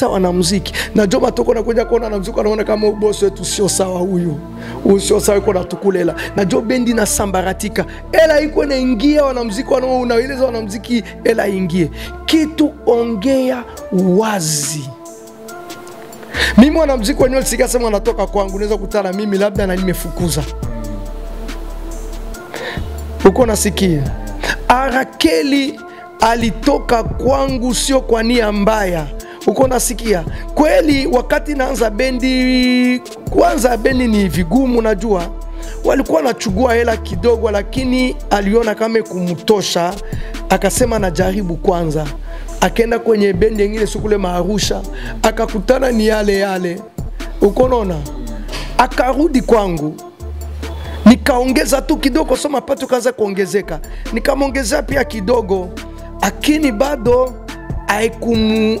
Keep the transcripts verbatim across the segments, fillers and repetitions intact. sawa na muziki. Na joma toko na kuja kuona na muziki anaona kama boss wetu sio sawa huyu. Huyu sio sawa yuko natukulela. Na jo bendi na sambaratika. Ela iko inaingia wanamuziki wanao unaeleza wanamuziki ela ingie. Kitu ongea wazi. Mimi wanamuziki wenyewe sikasema wanatoka kwangu naweza kutana mimi labda na nimefukuza. Uko nasikia. Arakeli alitoka kwangu sio kwa nia mbaya. Uko nasikia. Kweli wakati naanza bendi, kwanza bendi ni vigumu najua. Walikuwa nachugua hela kidogo lakini aliona kama kumtosha, akasema na jaribu kwanza. Akaenda kwenye bendi nyingine sukule maarusha, akakutana ni yale yale. Uko naona? Akarudi kwangu. Nikaongeza tu kidogo so mapato kaanza kuongezeka. Nikamongezea pia kidogo. Akini bado haikumu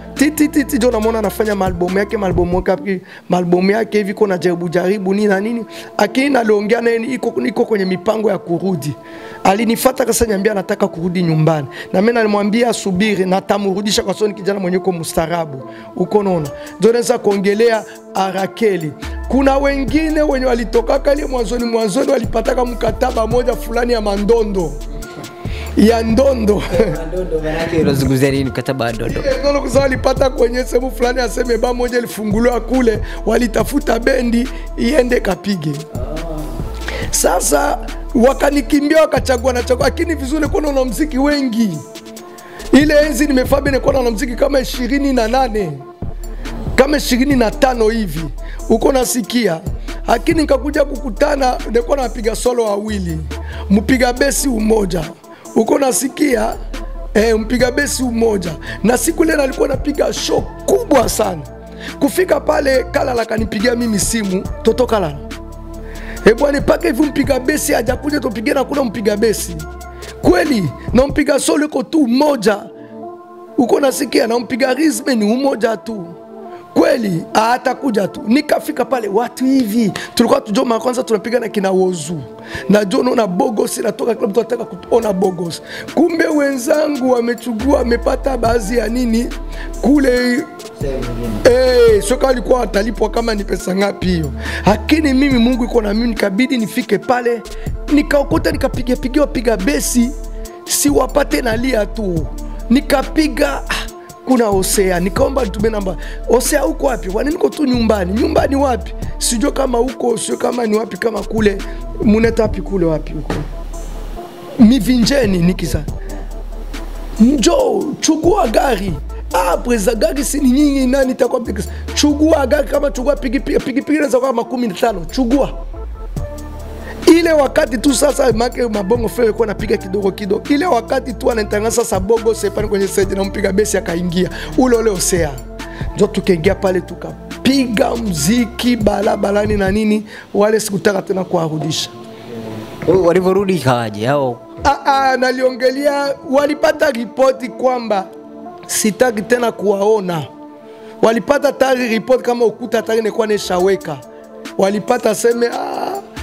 Titi titi jo naona anafanya malbomu yake malbomu yake malbomu yake hivi kuna jaribu jaribu nini na nini. Akini aliongea naye iko iko kwenye mipango ya kurudi. Alinifuata kasa niambia nataka kurudi nyumbani. Na mimi nalimwambia asubiri na tamrudisha kwa sababu kijana mwenye uko mustarabu. Uko naona? Joneza kuongelea Arakeli. Kuna wengine wenye walitoka kali mwanzoni mwanzoni walipataka mkataba moja fulani ya mandondo. Ya ndondo. Mandondo manake rozuguzia nini mkataba wa ndondo? Ndondo kuzao walipata kwenye sehemu fulani aseme ba moja ilifunguliwa kule walitafuta bendi iende kapige. Sasa wakanikimbia wakachagua na chagua lakini vizuri kuna wanamuziki wengi. Ile enzi nimefaa bene kuna wanamuziki kama ishirini na nane. Kama ishirini na tano hivi. Uko nasikia. Lakini nikakuja kukutana nilikuwa napiga solo wawili. Mpiga besi umoja. Uko nasikia eh mpiga besi umoja. Na siku ile nilikuwa napiga show kubwa sana. Kufika pale Kalala kanipigia mimi simu, Toto Kalala. Eh bwana paka hivi mpiga besi hajakuja tupige na kuna mpiga besi. Kweli na mpiga solo uko tu umoja. Uko nasikia na mpiga rhythm ni umoja tu. Kweli atakuja tu. Nikafika pale watu hivi tulikuwa tujoma kwanza tunapiga na kina Wozu na Jono na Bogos natoka club tunataka kuona Bogos. Kumbe wenzangu wamechugua wamepata baadhi ya nini kule eh sio kali kwa atalipwa kama ni pesa ngapi hiyo. Lakini mimi Mungu yuko na mimi nikabidi nifike pale nikaokota nikapiga pigiwa piga besi si wapate nalia tu. Nikapiga kuna Osea nikaomba nitume namba. Osea uko wapi? Wani niko tu nyumbani. Nyumbani wapi? Sijua kama uko, sio kama ni wapi kama kule. Muneta wapi kule wapi uko? Mivinjeni nikiza. Njo chugua gari. Ah preza gari si ni nyinyi nani itakuwa piki. Chugua gari kama chugua pigi pigi pigi za kama kumi na tano. Chugua. Ile wakati tu sasa make mabongo feo yalikuwa napiga kidogo kidogo. Ile wakati tu anatangaza sasa Bogo sepani kwenye stage na mpiga besi akaingia. Ule ule Osea. Ndio tukaingia pale tukapiga muziki barabarani na nini wale sikutaka tena kuarudisha. Walivorudi kaje hao? Ah ah naliongelea walipata ripoti kwamba sitaki tena kuwaona. Walipata tari report kama ukuta tari nilikuwa neshaweka. Walipata sema ah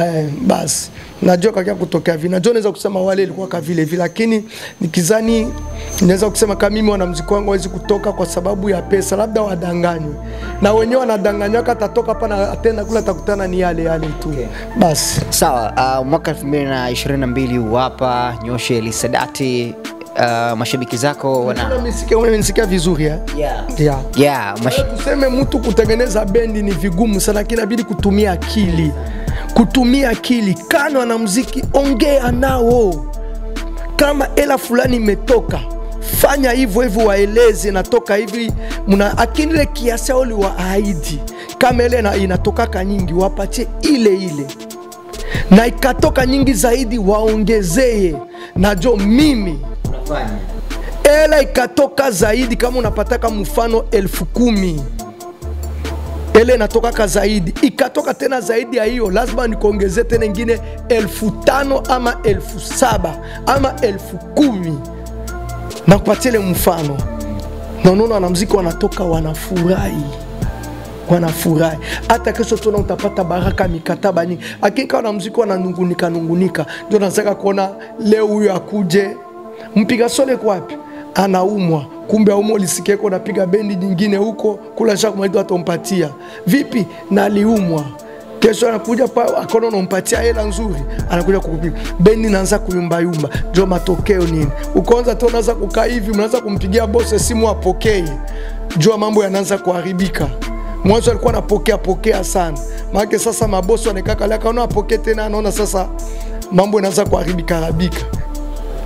E, basi. Najua kakia kutokea vina. Najua neza kusema wale ilikuwa kavile vile. Lakini nikizani neza kusema kamimi wanamuziki wangu wezi kutoka kwa sababu ya pesa. Labda wadanganywe. Na wenyewe wanadanganywa katatoka pana atenda kula takutana ni yale yale tu. Okay. Basi. Sawa. Uh, mwaka elfu mbili na ishirini na mbili uwapa Nyoshe Elisadati. Uh, mashabiki zako wana unanisikia unanisikia vizuri eh yeah yeah, yeah mash... tuseme mtu kutengeneza bendi ni vigumu sana kinabidi kutumia akili kutumia akili kana na muziki ongea nao kama ela fulani imetoka fanya hivyo hivyo waeleze natoka hivi mna akili kiasi au liwa aidi kama ile na inatoka nyingi wapatie ile ile na ikatoka nyingi zaidi waongezee na jo mimi ela ikatoka zaidi kama unapataka mfano elfu kumi Ele natoka zaidi. Ikatoka tena zaidi ya hiyo, lazima nikuongeze tena nyingine elfu tano ama elfu saba ama elfu kumi. Na kupatile mfano. Na unaona wanamuziki wanatoka wanafurahi. Wanafurahi. Hata kesho tuna utapata baraka mikataba ni. Hakika wanamuziki wananungunika nungunika. Ndio nataka kuona leo huyu akuje. Mpiga sole kwa wapi? Anaumwa. Kumbe aumwa lisikeko unapiga bendi nyingine huko kula shaka kumaliza atompatia. Vipi? Na aliumwa. Kesho anakuja pa akono nompatia hela nzuri. Anakuja kukupiga. Bendi inaanza kuyumba yumba. Ndio matokeo nini? Ukoanza tu unaanza kukaa hivi, unaanza kumpigia boss simu apokee. Jua mambo yanaanza kuharibika. Mwanzo alikuwa anapokea pokea sana. Maana sasa mabosi wanekaka kaona apokee tena anaona sasa mambo yanaanza kuharibika haribika.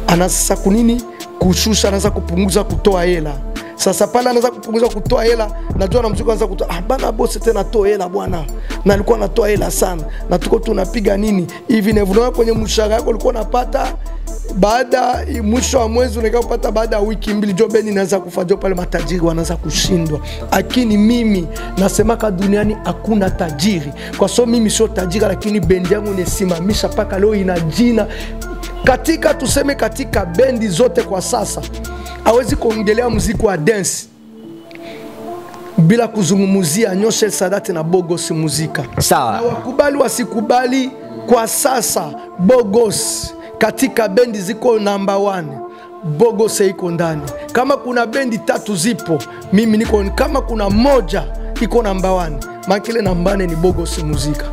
Anasa kunini? Kushusha, anaanza kupunguza kutoa hela. Sasa pala anaanza kupunguza kutoa hela, najua namchukua anaanza kutoa, ah bana boss tena toa hela bwana. Na alikuwa anatoa hela sana. Na tuko tunapiga nini? Hivi nevuno kwenye mshahara wako ulikuwa unapata baada mwisho wa mwezi unakaa kupata baada ya wiki mbili. Job ni inaanza kufa, job pale matajiri wanaanza kushindwa. Lakini mimi nasemaka duniani hakuna tajiri. Kwa sababu mimi sio tajiri, lakini bendi yangu nisimamisha paka leo ina jina. Katika tuseme katika bendi zote kwa sasa hawezi kuongelea muziki wa dance bila kuzungumzia Nyoshe Sadate na Bogos muzika. Sawa. Na wakubali wasikubali kwa sasa Bogos katika bendi ziko number one. Bogos iko ndani. Kama kuna bendi tatu zipo, mimi niko kama kuna moja iko number one. Makile number nne ni Bogos muzika.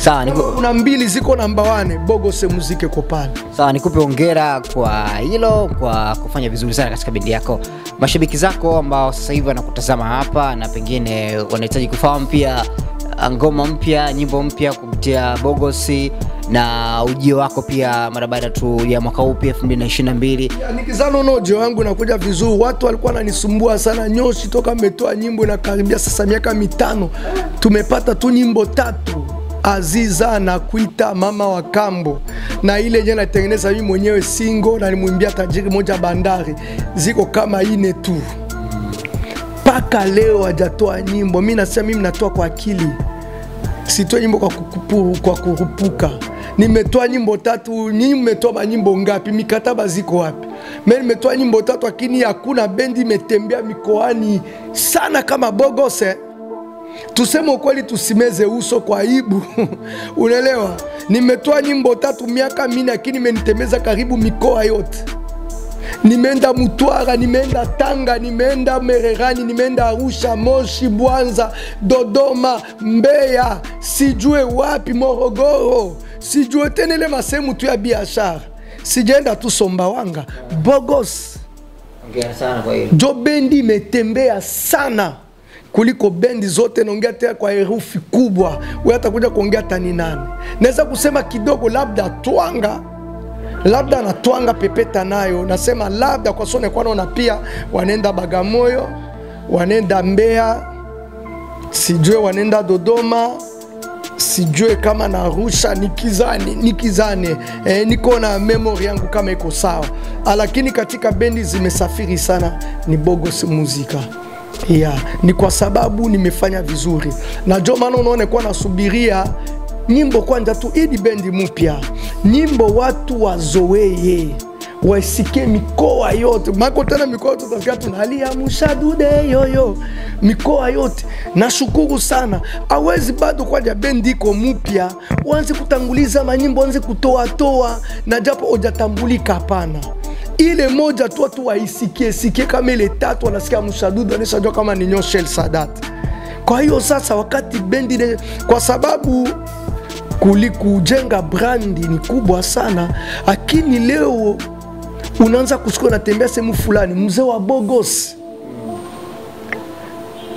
Sawa, niku... kuna mbili ziko namba wane, Bogos muziki kopani. Sawa, nikupe hongera kwa hilo, kwa kufanya vizuri sana katika bendi yako. Mashabiki zako ambao sasa hivi wanakutazama hapa na pengine wanahitaji kufahamu pia ngoma mpya, nyimbo mpya kupitia Bogos na ujio wako pia mara baada tu ya mwaka huu elfu mbili ishirini na mbili. Nikizano nojo wangu nakuja vizuri. Watu walikuwa wananisumbua sana, Nyoshi toka mmetoa nyimbo na karibia sasa miaka mitano. Tumepata tu nyimbo tatu. Aziza na kuita mama wa kambo na ile yenye natengeneza mimi mwenyewe single na nilimwimbia tajiri moja bandari, ziko kama ine tu paka leo hajatoa nyimbo. Mimi nasema mimi natoa kwa akili, sitoa nyimbo kwa kukupu, kwa kurupuka. Nimetoa nyimbo tatu, nyinyi mmetoa nyimbo ngapi? Mikataba ziko wapi? Mimi nimetoa nyimbo tatu lakini hakuna bendi imetembea mikoani sana kama Bogos. Tuseme ukweli, tusimeze uso kwa aibu. Unaelewa? Nimetoa nyimbo tatu miaka minne lakini imenitemeza karibu mikoa yote. Nimeenda Mtwara, nimeenda Tanga, nimeenda Mererani, nimeenda Arusha, Moshi, Bwanza, Dodoma, Mbeya, sijue wapi, Morogoro, sijue tena ile masemu tu ya biashara. Sijaenda tu Sombawanga. Bogos ongea sana kwa hiyo. Jo bendi imetembea sana kuliko bendi zote. Naongea tena kwa herufi kubwa, wewe atakuja kuongea tani nani. Naweza kusema kidogo labda twanga, labda na twanga pepeta nayo nasema labda kwa sone kwa naona pia wanaenda Bagamoyo, wanaenda Mbeya, sijue wanaenda Dodoma, sijue kama na Arusha. Nikizani nikizane e, niko na memory yangu kama iko sawa, lakini katika bendi zimesafiri sana ni Bogos muzika. Yeah, ni kwa sababu nimefanya vizuri. Na ndio maana unaona kwa nasubiria nyimbo kwanza tu ili bendi mpya. Nyimbo watu wazoee, waisikie mikoa yote. Mako tena mikoa yote tutasikia tunalia mushadude yoyo. Mikoa yote. Nashukuru sana. Hawezi bado kwaja bendi iko mpya, uanze kutanguliza manyimbo, uanze kutoa toa na japo hujatambulika hapana. Ile moja tu watu waisikie, sikie kama ile tatu wanasikia mshadudu wanashajua kama ni Nyoshe Sadat. Kwa hiyo sasa wakati bendi ne, kwa sababu kulikujenga brandi ni kubwa sana, lakini leo unaanza kusikia natembea sehemu fulani mzee wa Bogos.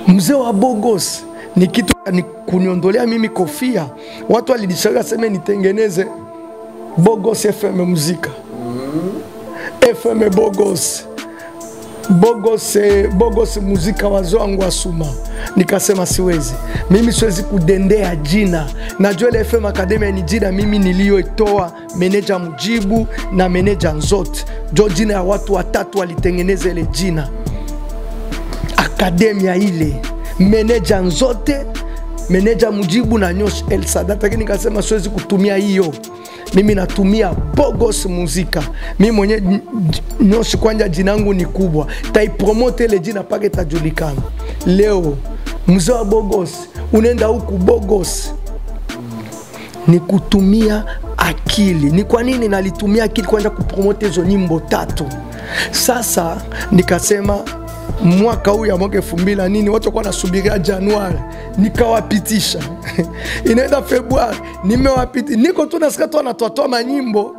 Mzee wa Bogos ni kitu ni kuniondolea mimi kofia. Watu walidishaga sema nitengeneze Bogos F M muzika. F M Bogos, Bogos, Bogos muzika wazangu wasuma. Nikasema siwezi. Mimi siwezi kudendea jina. Najua F M Academy ni jina mimi nilioitoa, meneja Mujibu na meneja Nzot. Jo jina ya watu watatu walitengeneza ile jina. Academy ile, meneja Nzote Meneja Mujibu na Nyosh El Sadat, lakini nikasema siwezi kutumia hiyo. Mimi natumia Bogos Muzika. Mimi mwenye Nyosh kwanja jinangu ni kubwa. Tai promote ile jina pake tajulikana. Leo mzee wa Bogos unenda huku Bogos. Ni kutumia akili. Ni kwa nini nalitumia akili kwanja kupromote hizo nyimbo tatu? Sasa nikasema mwaka huu ya mwaka elfu mbili na nne nini watu kwa nasubiria Januari, nikawapitisha. Inaenda Februari, nimewapitisha. Niko tu nasikia tu wanatoa manyimbo,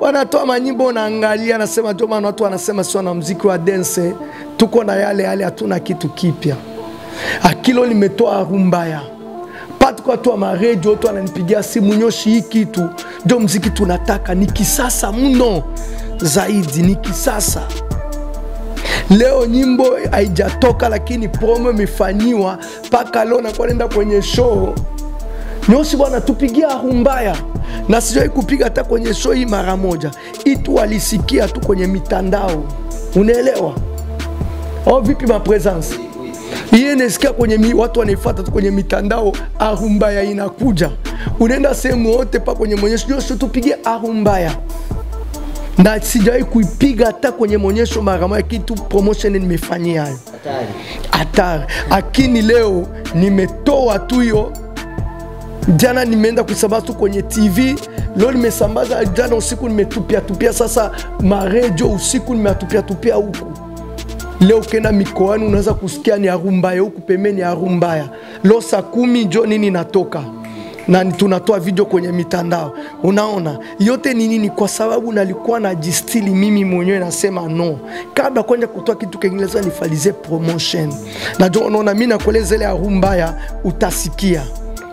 wanatoa manyimbo naangalia nasema ndio maana watu wanasema sio na muziki wa dance, tuko na yale yale hatuna kitu kipya. Akilo limetoa rumbaya. Patu kwa tu ma radio watu wananipigia simu Nyoshi hii kitu ndio muziki tunataka, ni kisasa mno. Zaidi ni kisasa. Leo nyimbo haijatoka lakini promo imefanywa paka leo na kwenda kwenye show. Nyoshi bwana tupigia humbaya. Na sijai kupiga hata kwenye show hii mara moja. Itu walisikia tu kwenye mitandao. Unaelewa? Au vipi ma presence? Yeye nasikia kwenye mi, watu wanaifuata tu kwenye mitandao, ahumbaya inakuja. Unaenda sehemu yote pa kwenye monyesho Nyoshi tupigie ahumbaya. Na sijai kuipiga hata kwenye monyesho mara moja kitu promotion nimefanyia hayo. Hatari. Hatari. Akini leo nimetoa tu hiyo. Jana nimeenda kusambaza tu kwenye T V, leo nimesambaza, jana usiku nimetupia tupia, sasa ma radio usiku nimetupia tupia huko. Leo kena mikoani unaweza kusikia ni arumbaya huko pembeni ya arumbaya. Leo saa kumi ndio nini natoka. Na tunatoa video kwenye mitandao. Unaona yote ni nini? Kwa sababu nalikuwa na jistili mimi mwenyewe nasema no. Kabla kwenda kutoa kitu kingine lazima nifalize promotion. Na ndio unaona mimi nakueleza ile arumbaya utasikia.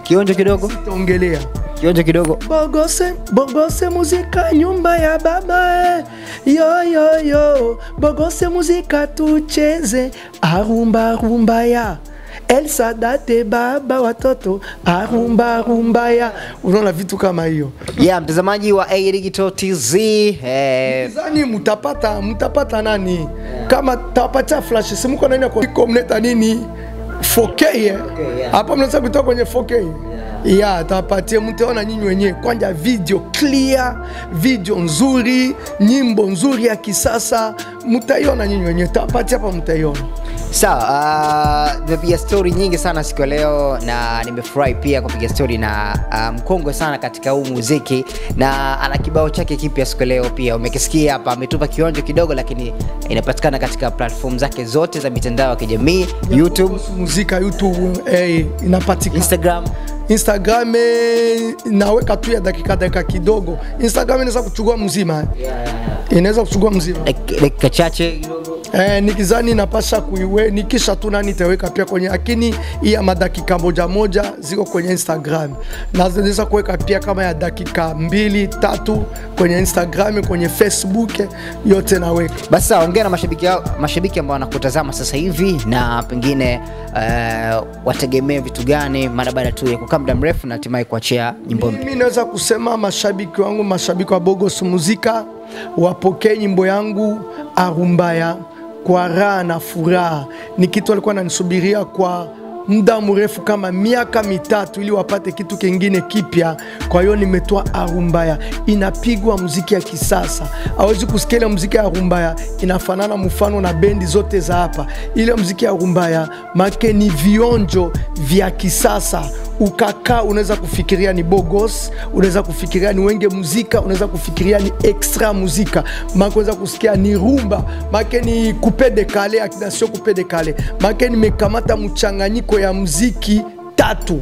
Kionjo kidogo? Sitaongelea. Kionjo kidogo. Bogose, Bogose muzika nyumba ya baba. Yo yo yo, Bogose muzika tucheze arumba rumba ya. El Sadate baba watoto arumba rumba ya. Unaona vitu kama hiyo. Yeah, mtazamaji wa A Digital T V. Eh, mtazani mtapata mtapata nani? Yeah. Kama tapata flash simu kwa nani kwa community nini? four K. Yeah. Hapa mnaweza kutoka kwenye four K. Yeah. Yeah, tapatie mtaona nyinyi wenyewe. Kwanza video clear, video nzuri, nyimbo nzuri ya kisasa, mtaiona nyinyi wenyewe. Tapatie hapa mtaiona. Sawa, so, uh, nimepiga story nyingi sana siku leo na nimefurahi pia kupiga story na uh, mkongwe sana katika huu muziki na ana kibao chake kipya siku leo pia umekisikia hapa, ametupa kionjo kidogo lakini inapatikana katika platform zake zote za mitandao ya kijamii, YouTube muzika, YouTube eh, inapatikana Instagram. Instagram eh, naweka tu ya dakika dakika kidogo. Instagram inaweza kuchukua mzima. Yeah. Inaweza kuchukua mzima. Dakika chache kidogo. Eh, nikizani napasha kuiwe, nikisha tu nani teweka pia kwenye akini ya madakika moja moja ziko kwenye Instagram. Na zinaweza kuweka pia kama ya dakika mbili, tatu kwenye Instagram, kwenye Facebook yote naweka. Basa ongea na mashabiki yao, mashabiki ambao wanakutazama sasa hivi na pengine uh, wategemee vitu gani mara baada tu ya kukaa muda mrefu na hatimaye kuachia nyimbo. Mimi naweza kusema mashabiki wangu, mashabiki wa Bogos Muzika wapokee nyimbo yangu arumbaya kwa raha na furaha. Ni kitu walikuwa wananisubiria kwa muda mrefu kama miaka mitatu ili wapate kitu kingine kipya. Kwa hiyo nimetoa arumbaya, inapigwa muziki ya kisasa. Hawezi kusikia muziki ya arumbaya inafanana mfano na bendi zote za hapa. Ile muziki ya arumbaya make ni vionjo vya kisasa. Ukaka unaweza kufikiria ni Bogos, unaweza kufikiria ni Wenge Muzika, unaweza kufikiria ni Extra Muzika. Make unaweza kusikia ni rumba, make ni coupe de kale, akina sio coupe de kale. Make nimekamata mchanganyiko ya muziki tatu.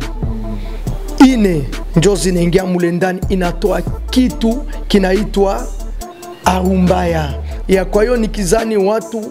Ine ndio zinaingia mule ndani inatoa kitu kinaitwa arumbaya. Ya kwa hiyo nikizani watu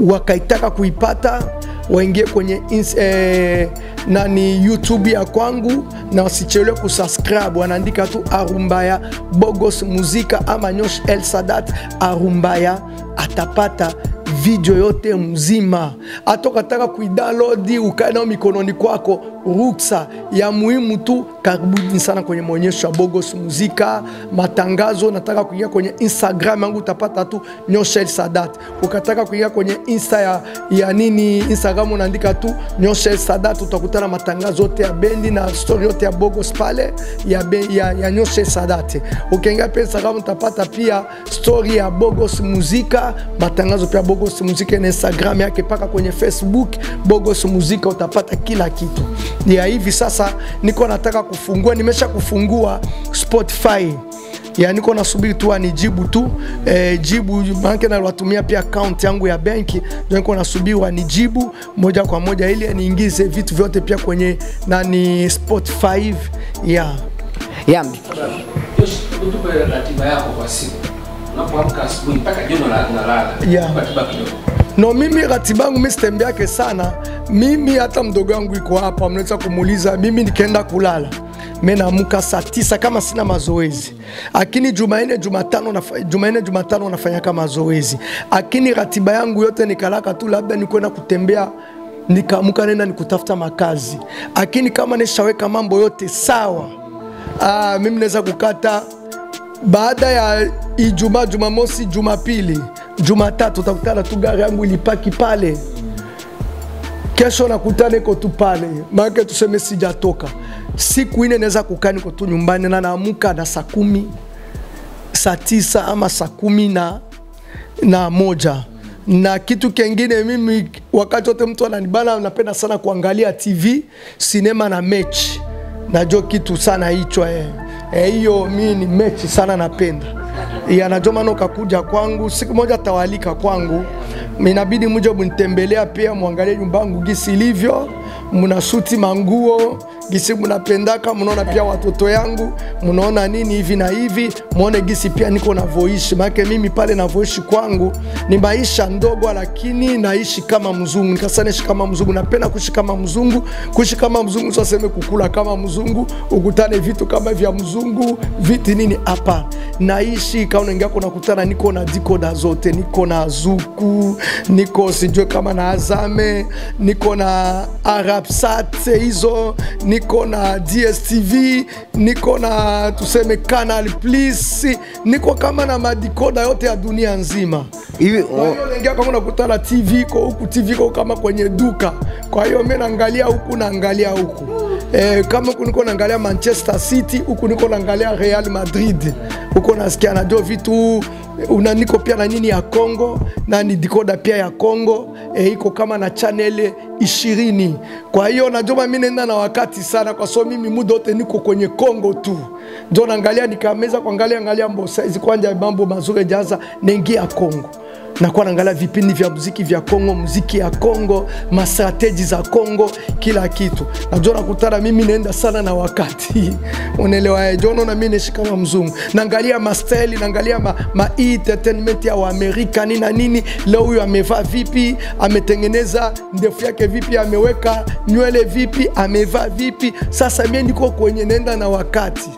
wakaitaka kuipata waingie kwenye ins, eh, nani YouTube ya kwangu na wasichelewe kusubscribe. Wanaandika tu arumbaya Bogos Muzika ama Nyosh El Sadat arumbaya, atapata video yote mzima. Hata ukataka kuidownload ukae nayo mikononi kwako ruksa ya muhimu tu. Karibuni sana kwenye maonyesho ya Bogos Muzika, matangazo. Nataka kuingia kwenye Instagram yangu utapata tu Nyoshel Sadat. Ukataka kuingia kwenye Insta ya, ya nini Instagram unaandika tu Nyoshel Sadat, utakutana matangazo yote ya bendi na story yote ya Bogos pale ya ya, ya Nyoshel Sadat. Ukiingia pia Instagram utapata pia story ya Bogos Muzika, matangazo pia Bogos Muzika na Instagram yake paka kwenye Facebook Bogos Muzika, utapata kila kitu. Ya hivi sasa niko nataka kufungua, nimesha kufungua Spotify. Ya niko nasubiri tu anijibu tu e, jibu banki na watumia pia account yangu ya benki. Ndio niko nasubiri wanijibu moja kwa moja ili niingize vitu vyote pia kwenye nani Spotify. Ya Yambi. Yes, utupe ratiba yako kwa siku. Unapoamka asubuhi mpaka jioni unalala. Yeah. Ratiba kidogo. No, mimi ratiba yangu mimi sitembeake sana. Mimi hata mdogo wangu iko hapa mnaweza kumuuliza, mimi nikaenda kulala mimi naamka saa tisa kama sina mazoezi. Lakini Jumanne Jumatano na Jumanne Jumatano nafanya kama mazoezi. Lakini ratiba yangu yote nikalaka tu labda nikoenda kutembea nikamka nenda nikutafuta makazi. Lakini kama nishaweka mambo yote sawa, ah mimi naweza kukata baada ya Ijumaa, Jumamosi, Jumapili, Jumatatu utakutana tu gari yangu ilipaki pale. Kesho nakutana iko tu pale. Maana tuseme sijatoka. Siku ine naweza kukaa niko tu nyumbani na naamuka na saa kumi, saa tisa ama saa kumi na na moja. Na kitu kingine mimi wakati wote mtu ananibana napenda sana kuangalia T V, sinema na mechi. Najua kitu sana hicho eh. Hiyo e, mimi ni mechi sana napenda. Yanajoma noka kuja kwangu, siku moja tawalika kwangu. Minabidi muje mnitembelea pia muangalie nyumba yangu gisi ilivyo. Mnashuti manguo, gisi mnapendaka, mnaona pia watoto yangu, mnaona nini hivi na hivi, muone gisi pia niko navoishi. Maana mimi pale navoishi kwangu ni maisha ndogo lakini naishi kama mzungu. Nikasanishi kama mzungu, napenda kuishi kama mzungu, kuishi kama mzungu usiseme kukula kama mzungu, ukutane vitu kama vya mzungu, viti nini hapa. Naishi kaona ingako nakutana niko na dikoda zote, niko na zuku, niko sijue kama na Azame, niko na Arabsat hizo, niko na D S T V, niko na tuseme Canal Plus, niko kama na madikoda yote ya dunia nzima. Hivi unaingia kama unakutana T V kwa huku, T V kwa kama kwenye duka. Kwa hiyo mimi naangalia huku naangalia huku. Eh, kama kuniko naangalia Manchester City, huku niko naangalia Real Madrid. Huko nasikia najua vitu una niko pia na nini ya Kongo, na ni dikoda pia ya Kongo, eh, iko kama na channel ishirini. Kwa hiyo najua mimi nenda na wakati sana kwa sababu mimi muda wote niko kwenye Kongo tu. Ndio naangalia nikameza kuangalia angalia mbosa hizi kwanja mambo mazuri jaza naingia Kongo. Na kwa naangalia vipindi vya muziki vya Kongo, muziki ya Kongo, ma strategies za Kongo, kila kitu. Najua nakutana mimi naenda sana na wakati. Unaelewa eh, Jono na mimi nishika kama mzungu. Naangalia ma style, naangalia ma, ma entertainment ya wa Amerika nina nini, leo huyu amevaa vipi, ametengeneza ndefu yake vipi, ameweka nywele vipi, amevaa vipi. Sasa mimi niko kwenye nenda na wakati.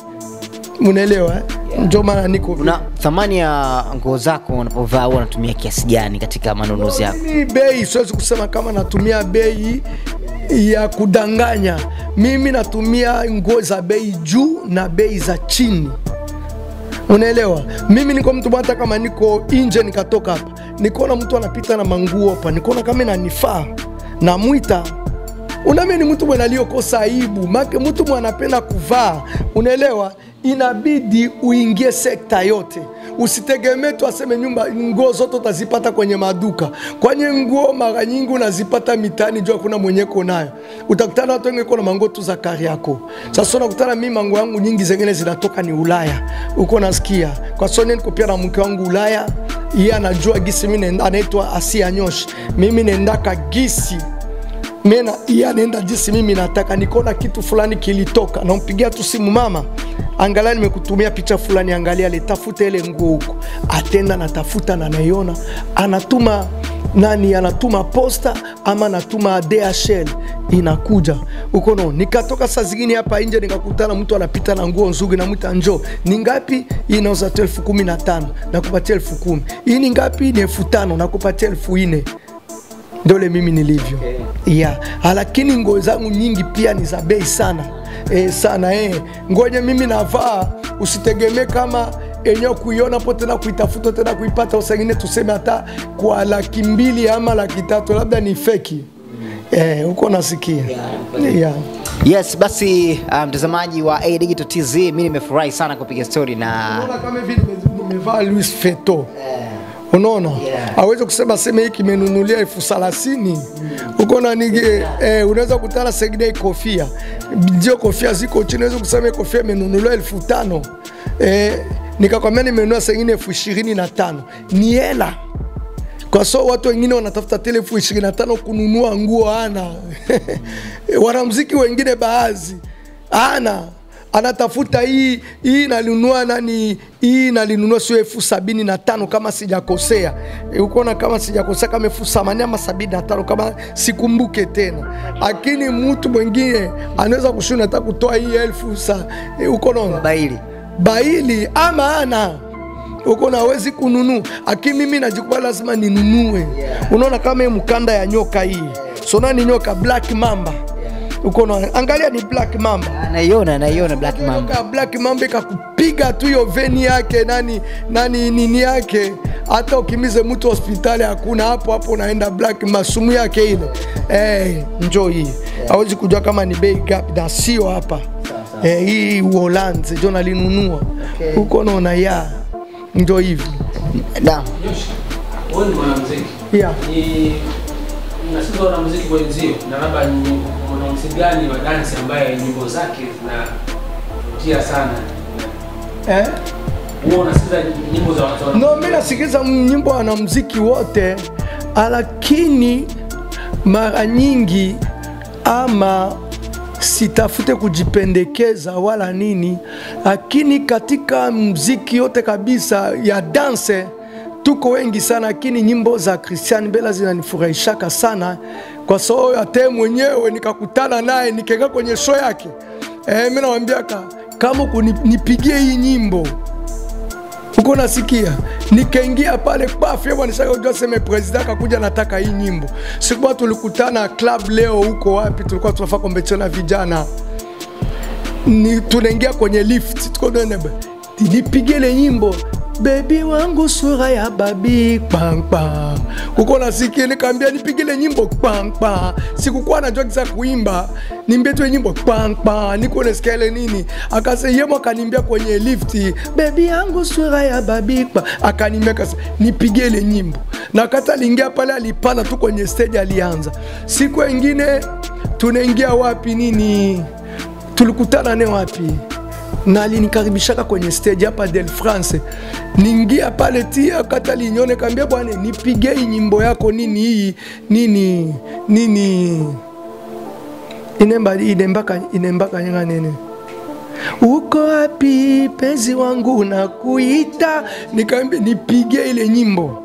Unaelewa eh? Ndio maana niko na thamani ya nguo zako unapovaa au unatumia kiasi gani katika manunuzi yako? Mimi bei siwezi kusema kama natumia bei ya kudanganya. Mimi natumia nguo za bei juu na bei za chini. Unaelewa? Mimi niko mtu hata kama niko nje nikatoka hapa, nikoona mtu anapita na manguo hapa, nikoona kama inanifaa na muita. Unaamini mtu mwenye aliyokosa aibu, maana mtu mwanapenda kuvaa. Unaelewa? Inabidi uingie sekta yote. Usitegemee tu aseme nyumba nguo zote utazipata kwenye maduka. Kwenye nguo mara nyingi unazipata mitani jua kuna mwenyeko nayo. Utakutana watu wengi kuna manguo tu za kari yako. Sasa unakutana mimi manguo yangu nyingi zingine zinatoka ni Ulaya. Uko nasikia. Kwa sababu niko pia na mke wangu Ulaya, yeye anajua gisi mimi anaitwa Asia Nyosh. Mimi nendaka gisi mena yeye anaenda gisi mimi nataka nikona kitu fulani kilitoka. Nampigia tu simu mama, angalia nimekutumia picha fulani, angalia letafuta ile nguo huko. Atenda natafuta na naiona, anatuma nani anatuma posta ama anatuma D H L inakuja. Uko no nikatoka saa zingine hapa nje nikakutana mtu anapita na nguo nzuri na mwita njoo. Ni ngapi? Inauza elfu kumi na tano, nakupatia elfu kumi. Hii ni ngapi? Ni elfu tano, nakupatia elfu nne. Dole mimi nilivyo. Okay. Yeah. Lakini nguo zangu nyingi pia ni za bei sana. Eh, sana eh. Ngoja mimi navaa, usitegemee kama enyo kuiona po tena kuitafuta tena kuipata usangine tuseme hata kwa laki mbili ama laki tatu labda ni feki. Eh, uko nasikia. Yeah. Yeah. Yes, basi mtazamaji um, wa A Digital T Z, mimi nimefurahi sana kupiga story na unaona kama vile nimevaa Luis Feto. Eh. Unaona? Yeah. Aweze kusema sema hiki kimenunulia elfu thelathini. Uko na nige yeah. Eh, unaweza kutana segida kofia. Ndio kofia ziko chini unaweza kusema kofia imenunulia elfu tano. Eh, nikakwambia nimenunua sengine elfu ishirini na tano. Ni hela. Kwa sababu so watu wengine wanatafuta telefoni ishirini na tano kununua nguo ana. Wanamuziki wengine baadhi ana anatafuta hii hii nalinunua nani hii nalinunua sio elfu sabini na tano kama sijakosea. E, ukoona kama sijakosea kama elfu themanini ama sabini na tano kama sikumbuke tena. Lakini mtu mwingine anaweza kushuna hata kutoa hii elfu sa e, ukoona baili. Baili ama ana uko nawezi kununua. Aki mimi najikubali lazima ninunue. Yeah. Unaona kama mkanda ya nyoka hii. So nani nyoka black mamba. Yeah. Uko na angalia ni black mamba. Naiona naiona black mamba. Nyoka black mamba ikakupiga tu hiyo veni yake nani nani nini yake. Hata ukimize mtu hospitali hakuna hapo hapo unaenda black masumu yake ile. Eh hey, njoo hii. Yeah. Hawezi kujua kama ni bei gap na sio hapa. Eh hii Uholanzi jona linunua. Okay. Uko naona ya. Ndio hivi. Naam. Wewe ni mwanamuziki? Yeah. Ni unasikiza mwanamuziki wenzio na labda ni mwanamuziki gani wa dance ambaye nyimbo zake zinavutia sana? Eh? Wewe unasikiza nyimbo za watu gani? No, mimi nasikiza nyimbo za muziki wote, lakini mara nyingi ama sitafute kujipendekeza wala nini, lakini katika muziki yote kabisa ya dance tuko wengi sana, lakini nyimbo za Christian Bella zinanifurahisha sana kwa sababu hata mwenyewe nikakutana naye nikenga kwenye show yake. Eh, mimi naambia kama kunipigie hii nyimbo uko nasikia nikaingia pale pafu bwana sasa unajua sema president akakuja nataka hii nyimbo. Sikuwa tulikutana club leo huko wapi tulikuwa tunafaa kombechana vijana. Ni tunaingia kwenye lift tuko ndani nipige ile nyimbo baby wangu sura ya babi pampa. Uko nasikia nikamwambia nipige ile nyimbo pampa. Sikukuwa najua kisa kuimba nimbie tu nyimbo pampa niko na scale nini. Akasema yeye akaniambia kwenye lift baby yangu sura ya babi pa akaniambia nipige ile nyimbo. Na kata aliingia pale alipana tu kwenye stage alianza. Siku nyingine tunaingia wapi nini tulikutana naye wapi? Na alinikaribishaka kwenye stage hapa Del France. Ningia pale tia kata linyone kambia bwana nipige nyimbo yako nini hii nini nini inemba inembaka inembaka nyanga nene. Uko wapi penzi wangu nakuita nikambi nipige ile nyimbo.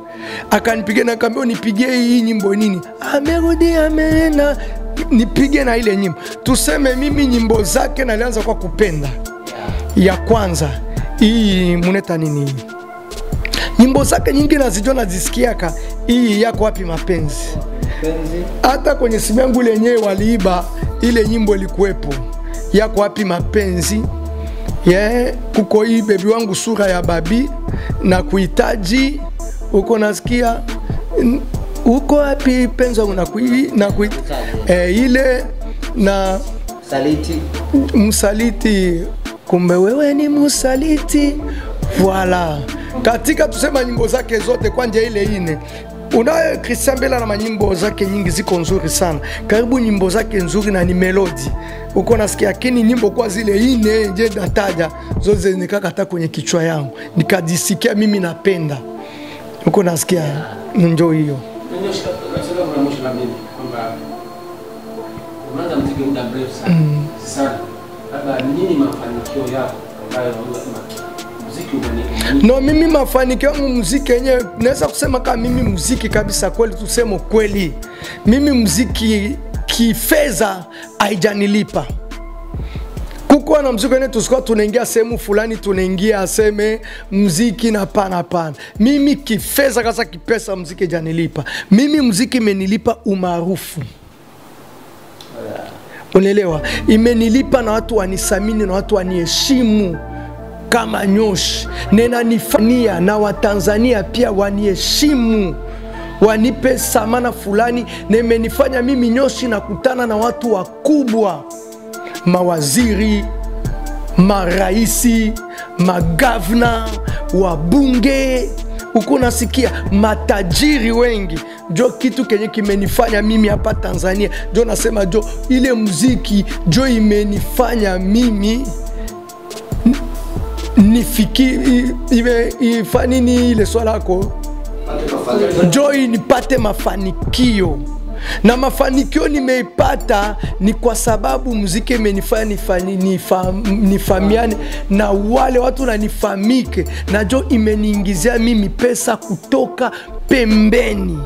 Akanipigia na kambia nipige hii nyimbo nini. Amerudi ameenda nipige na ile nyimbo. Tuseme mimi nyimbo zake nalianza kwa kupenda. Ya kwanza hii muneta nini nyimbo zake nyingi nazijua nazisikiaka hii yako wapi mapenzi mapenzi hata kwenye simu yangu lenyewe waliiba ile nyimbo ilikuepo yako wapi mapenzi ye yeah. Kuko hii baby wangu sura ya babi na kuhitaji uko nasikia uko wapi penzi na kui na kui eh, ile na msaliti msaliti kumbe wewe ni musaliti. Voila. Katika tusema nyimbo zake zote kwanja ile ine. Unaye Christian Bella na nyimbo zake nyingi ziko nzuri sana. Karibu nyimbo zake nzuri na ni melody. Uko nasikia lakini nyimbo kwa zile ine je nataja zote nikaka hata kwenye kichwa yangu. Nikajisikia mimi napenda. Uko nasikia njoo hiyo. Ndio shika tunasema kuna mwisho la mimi kwamba unaanza mziki muda mrefu sana. Sana. No, mimi mafanikio yangu muziki yenyewe naweza kusema kama mimi muziki kabisa kweli tusemo kweli mimi muziki kifedha haijanilipa. Huko na mziki wetu sikuwa tunaingia sehemu fulani, tunaingia aseme mziki na pana pana. Mimi kifeza kasa kipesa mziki janilipa. Mimi mziki menilipa umaarufu. Unelewa, imenilipa na watu wanisamini na watu waniheshimu kama nyoshi. Nena nifania na Watanzania pia waniheshimu. Wanipe samana fulani na imenifanya mimi nyoshi na kutana na watu wakubwa. Mawaziri, maraisi, magavna, wabunge, ukunasikia matajiri wengi. Jo kitu kenye kimenifanya mimi hapa Tanzania. Jo nasema jo ile muziki jo imenifanya mimi nifikiri ifani ni ile swala ko. Jo inipate mafanikio. Na mafanikio nimeipata ni kwa sababu muziki imenifanya nifani nifam, nifamiane na wale watu na nifamike. Na jo imeniingizia mimi pesa kutoka pembeni,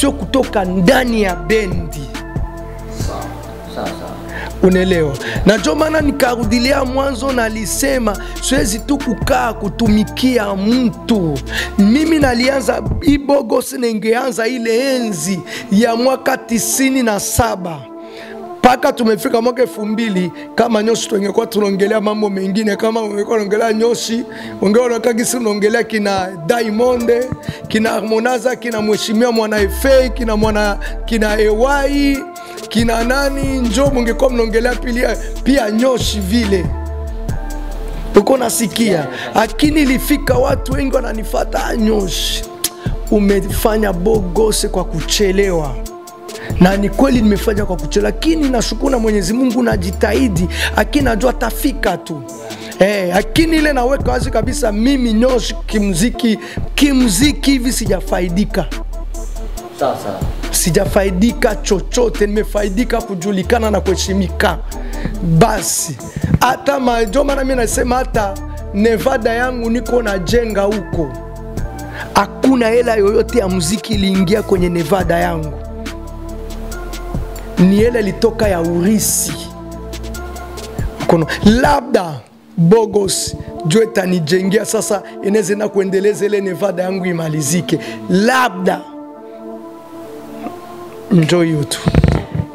sio kutoka ndani ya bendi. Sawa sawa. Unelewa. Na jo maana nikarudilia mwanzo na lisema siwezi tu kukaa kutumikia mtu. Mimi nalianza Ibogo singeanza ile enzi ya mwaka tisini na saba. Paka tumefika mwaka elfu mbili kama nyoshi tungekuwa tunaongelea mambo mengine, kama ungekuwa unaongelea nyoshi, ungekuwa unakagi si unaongelea kina Diamond, kina Harmonize, kina Mheshimiwa Mwana F A, kina Mwana kina E Y, kina nani njoo ungekuwa mnaongelea pia pia nyoshi vile. Uko nasikia, lakini ilifika watu wengi wananifuata nyoshi. Umefanya Bogose kwa kuchelewa. Na ni kweli nimefanya kwa kuchelewa, lakini nashukuru na Mwenyezi Mungu najitahidi, lakini najua tafika tu. Eh, lakini ile naweka wazi kabisa mimi nyoshi kimuziki, kimuziki hivi sijafaidika. Sawa sawa. Sijafaidika chochote, nimefaidika kujulikana na kuheshimika. Basi, hata majoma na mimi nasema hata Nevada yangu niko na jenga huko. Hakuna hela yoyote ya muziki iliingia kwenye Nevada yangu. Ni hela litoka ya urisi. Kono labda Bogos joeta ni jengia sasa eneze na kuendeleze ile Nevada yangu imalizike. Labda enjoy you too.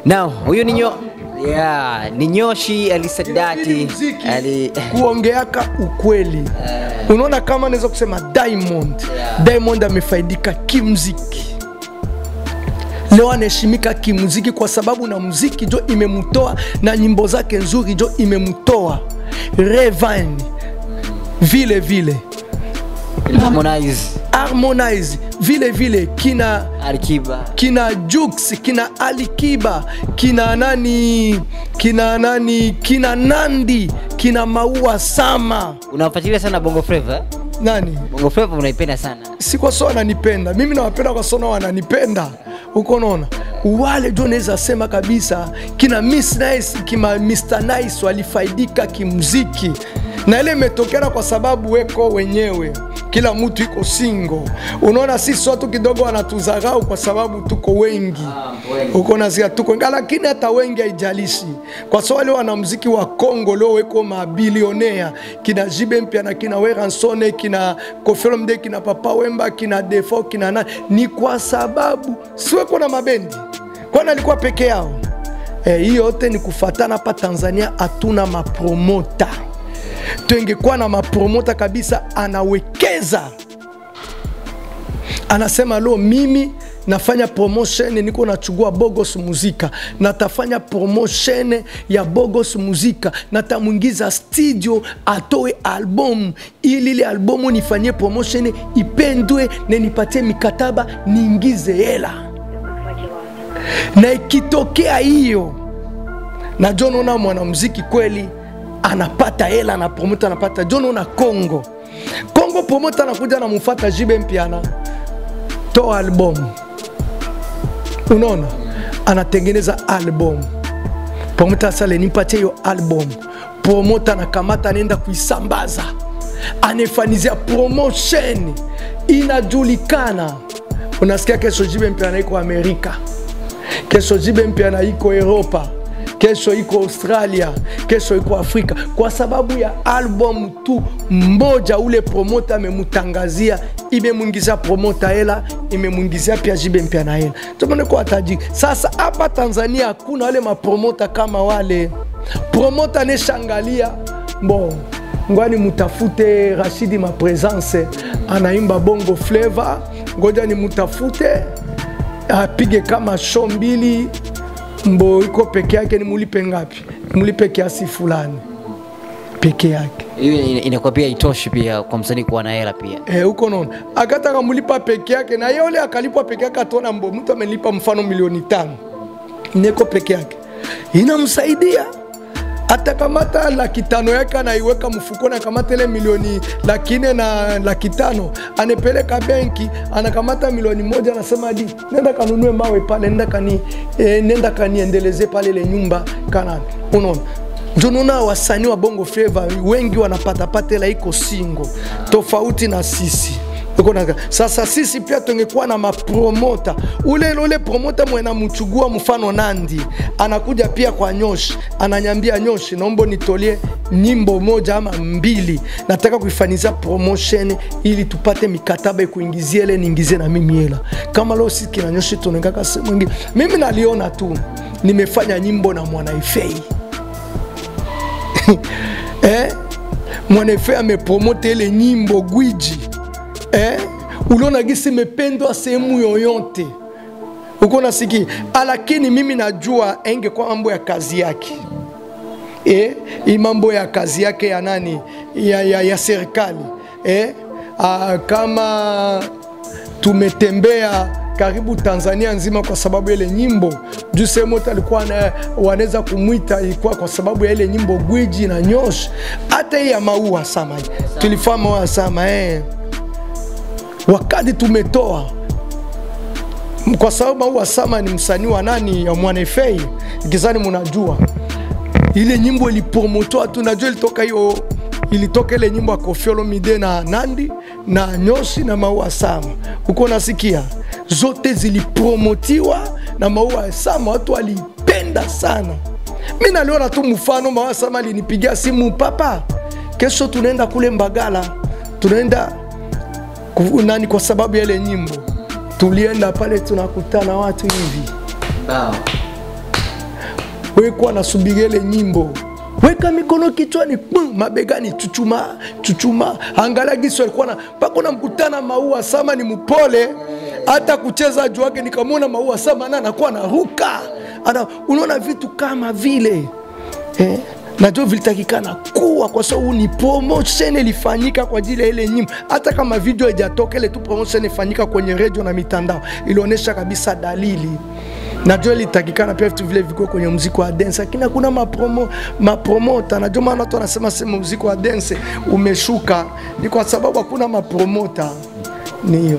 Now, huyo ni nyo yeah, ni nyoshi alisadati ali kuongeaka ukweli. Uh, Unaona kama naweza kusema Diamond. Yeah. Diamond amefaidika kimuziki. Leo anaheshimika kimuziki kwa sababu na muziki jo imemtoa na nyimbo zake nzuri jo imemtoa. RAYVANNY vile vile, Harmonize Harmonize vile vile, kina ALIKIBA, kina Jux, kina ALIKIBA, kina nani kina nani kina Nandi, kina Maua Sama. Unafuatilia sana Bongo Flava eh? Nani? Bongo Flava unaipenda sana. Si kwa sababu ananipenda. Mimi nawapenda kwa sababu wananipenda. Uko naona? Wale jo naweza sema kabisa kina Miss Nice, kima Mister Nice walifaidika kimuziki. Na ile imetokea kwa sababu weko wenyewe. Kila mtu iko single. Unaona sisi watu kidogo wanatuzarau kwa sababu tuko wengi. Uko na zia tuko wengi, lakini hata wengi haijalishi. Kwa sababu wale wanamuziki wa Kongo leo weko mabilionea, kina Jibe mpya na kina Weransone, kina Kofilomde, kina Papa Wemba, kina Defo, kina nani, ni kwa sababu siweko na mabendi. Kwa nalikuwa peke yao. Eh, hiyo yote ni kufatana pa Tanzania hatuna mapromota. Tungekuwa na mapromota kabisa anawekeza. Anasema leo mimi nafanya promotion, niko nachugua Bogos muzika, natafanya promotion ya Bogos muzika, natamuingiza studio atoe album ili ile albumu nifanyie promotion ipendwe na nipatie mikataba niingize hela. Na ikitokea hiyo na John na mwanamuziki kweli anapata hela na promoter anapata. Jono na Kongo Kongo promoter anakuja na mufata Jibe mpiana to album. Unaona anatengeneza album, promoter sale nipatie hiyo album, promoter anakamata anaenda kuisambaza, anafanizia promotion inajulikana. Unasikia kesho Jibe mpiana iko Amerika, kesho Jibe mpiana iko Europa, kesho iko Australia, kesho iko Afrika, kwa sababu ya album tu mmoja ule promota amemutangazia, imemuingizia promota hela, imemuingizia pia jibe mpya na hela. Tumone kwa taji. Sasa hapa Tanzania hakuna wale mapromota kama wale. Promota ne shangalia, bon, ngwani mutafute Rashidi ma presence, anaimba bongo flavor, ngoja ni mutafute apige kama show mbili, mbo iko peke yake ni mulipe ngapi? Mulipe kiasi fulani peke yake. Hiyo inakuwa pia itoshi pia kwa msanii kuwa na hela pia. Eh, huko naona. Akataka mulipa peke yake na yeye ole akalipwa peke yake ataona mbo mtu amelipa mfano milioni tano. Niko peke yake. Inamsaidia. Atakamata laki tano yake anaiweka mfukoni, akamata ile milioni lakini na laki tano anepeleka benki, anakamata milioni moja anasema hadi nenda kanunue mawe pale, nenda kani eh, nenda kaniendeleze pale ile nyumba kana. Unaona? Jununa wasanii wa bongo flavor wengi wanapata pata ile iko single tofauti na sisi. Sasa sisi pia tungekuwa na mapromota ule ule promota mwena mchugua mfano Nandi anakuja pia kwa Nyoshi, ananyambia Nyoshi naomba nitolie nyimbo moja ama mbili, nataka kuifanyia promotion ili tupate mikataba kuingizie ile niingizie na mimi hela. Kama leo siki na Nyoshi tunengaka sehemu nyingine, mimi naliona tu nimefanya nyimbo na Mwanaifei. Eh, Mwanaifei amepromote ile nyimbo gwiji. Eh, ulona gisi mependwa sehemu yoyote. Ukona siki, alakini mimi najua enge kwa mambo ya kazi yake. Eh, imambo ya kazi yake ya nani? Ya, ya, ya serikali. Eh, a, kama tumetembea karibu Tanzania nzima kwa sababu ile nyimbo. Juse mota likuwa na waneza kumuita ilikuwa kwa sababu ile nyimbo gwiji na Nyoshi. Hata ya maua sama. Tulifaa maua sama, eh. Wakati tumetoa kwa sababu huwa sama ni msanii wa nani ya Mwanaifei gizani, mnajua ile nyimbo ilipromotoa, tunajua ilitoka hiyo, ilitoka ile nyimbo ya Koffi Olomide na Nandi na Nyoshi na Maua Sama. Uko nasikia zote zilipromotiwa na Maua Sama, watu walipenda sana. Mimi naliona tu mfano Maua Sama alinipigia simu, papa kesho tunaenda kule Mbagala, tunaenda nani kwa sababu ya ile nyimbo. Tulienda pale tunakutana watu hivi. Wow. Wewe kwa nasubiri ile nyimbo. Weka mikono kichwani, mabegani, chuchuma, chuchuma. Angalia giso alikuwa na pako na mkutana Maua Sama ni mpole. Hata kucheza juu yake nikamwona Maua Sama na anakuwa naruka. Ana unaona vitu kama vile. Eh? Na ndio vilitakikana kuwa kwa sababu ni promotion ilifanyika kwa ajili ya ile nyimbo. Hata kama video haijatoka, ile tu promotion ilifanyika kwenye radio na mitandao, ilionyesha kabisa dalili. Na ndio ilitakikana pia vitu vile viko kwenye muziki wa dance, lakini hakuna mapromo mapromota. Na ndio maana watu wanasema sema muziki wa dance umeshuka, ni kwa sababu hakuna mapromota. Niyo.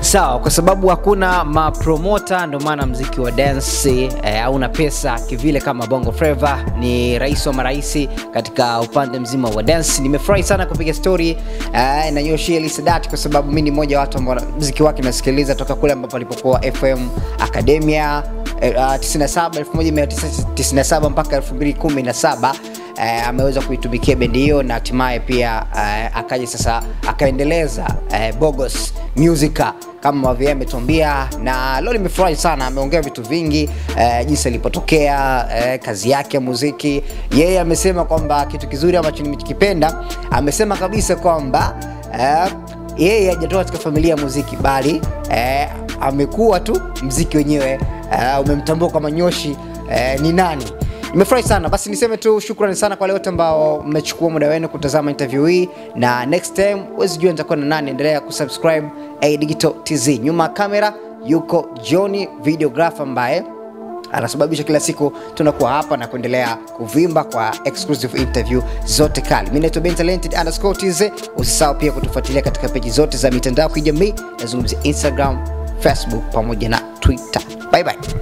Sawa, kwa sababu hakuna mapromota ndo maana muziki wa dance hauna eh, pesa kivile kama bongo flava. Ni rais wa maraisi katika upande mzima wa dance. Nimefurahi sana kupiga story eh, na Nyoshi Elisadati kwa sababu mimi ni mmoja wa watu ambao muziki wake nasikiliza toka kule ambapo alipokuwa F M Academia eh, uh, tisini na saba elfu moja mia tisa tisini na saba mpaka elfu mbili kumi na saba. Uh, ameweza kuitumikia bendi hiyo na hatimaye pia uh, akaje sasa akaendeleza uh, Bogos Musica kama mavia ametuambia. Na leo nimefurahi sana, ameongea vitu vingi uh, jinsi ilipotokea uh, kazi yake ya muziki. Yeye amesema kwamba kitu kizuri ambacho nimekipenda, amesema kabisa kwamba uh, yeye hajatoka katika familia ya muziki bali uh, amekuwa tu muziki wenyewe uh, umemtambua kama Nyoshi uh, ni nani. Nimefurahi sana. Basi niseme tu shukrani sana kwa wote ambao mmechukua muda wenu kutazama interview hii, na next time usijue nitakuwa na nani. Endelea kusubscribe A Digital T Z. Nyuma kamera yuko Johnny videographer ambaye anasababisha kila siku tunakuwa hapa na kuendelea kuvimba kwa exclusive interview zote kali. Mimi naitwa Ben Talented_tz. Usisahau pia kutufuatilia katika peji zote za mitandao ya kijamii, nazungumzia Instagram, Facebook pamoja na Twitter. Bye bye.